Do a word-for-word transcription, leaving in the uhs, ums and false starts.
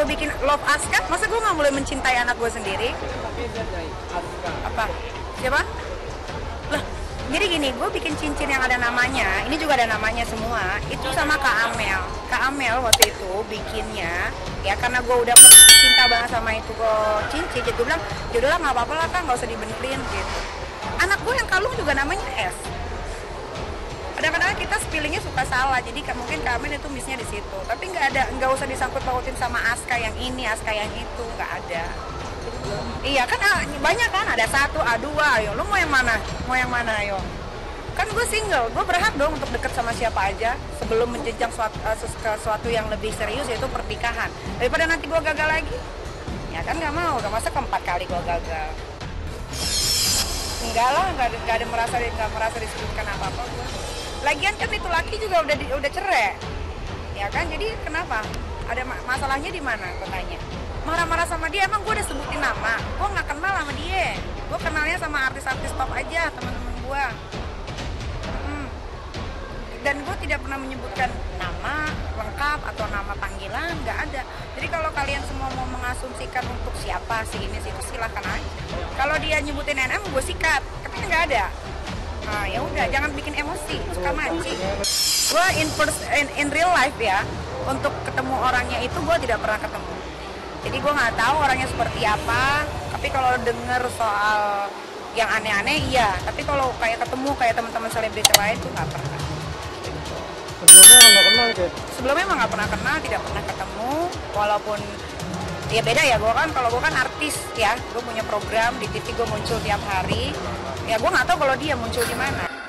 gue bikin Love Us kan, masa gue nggak boleh mencintai anak gue sendiri? Apa? Siapa? Lah, jadi gini, gue bikin cincin yang ada namanya, ini juga ada namanya semua. Itu sama Kak Amel. Kak Amel waktu itu bikinnya, ya karena gue udah cinta banget sama itu gue cincin, jadi gue bilang, yaudah lah nggak apa-apa lah kan, nggak usah dibenerin gitu. Anak gue yang kalung juga namanya S. Kadang-kadang kita spillingnya suka salah, jadi mungkin Kamen itu miss-nya di situ. Tapi nggak ada, nggak usah disangkut pautin sama Aska yang ini, Aska yang itu, nggak ada. Iya kan banyak kan, ada satu, ada dua, ayo lo mau yang mana, mau yang mana ayo. Kan gue single, gue berhak dong untuk deket sama siapa aja sebelum menjenjang suatu, uh, suatu yang lebih serius yaitu pernikahan. Daripada nanti gue gagal lagi, ya kan nggak mau, udah masa keempat kali gue gagal. Enggak lah, nggak ada, nggak ada merasa, nggak merasa disebutkan apa-apa gue. Lagian kan itu laki juga udah di, udah cerai, ya kan? Jadi kenapa? Ada ma masalahnya di mana? Gue tanya. Marah-marah sama dia, emang gue udah sebutin nama? Gue nggak kenal sama dia. Gue kenalnya sama artis-artis top aja, teman-teman gue. Hmm. Dan gue tidak pernah menyebutkan nama lengkap atau nama panggilan, nggak ada. Jadi kalau kalian semua mau mengasumsikan untuk siapa sih ini sih, itu silahkan aja. Kalau dia nyebutin N M, gue sikat. Katanya nggak ada. Nah, ya udah, jangan bikin emosi, suka mancing. Gue in, in, in real life ya, untuk ketemu orangnya itu gue tidak pernah ketemu. Jadi gue nggak tahu orangnya seperti apa. Tapi kalau denger soal yang aneh-aneh, iya. Tapi kalau kayak ketemu kayak teman-teman selebriti lain tuh nggak pernah. Sebelumnya nggak kenal ya? Sebelumnya emang nggak pernah kenal, tidak pernah ketemu. Walaupun ya beda ya, gue kan kalau gue kan artis ya, gue punya program di T V, gue muncul tiap hari. Ya gue nggak tahu kalau dia muncul di mana.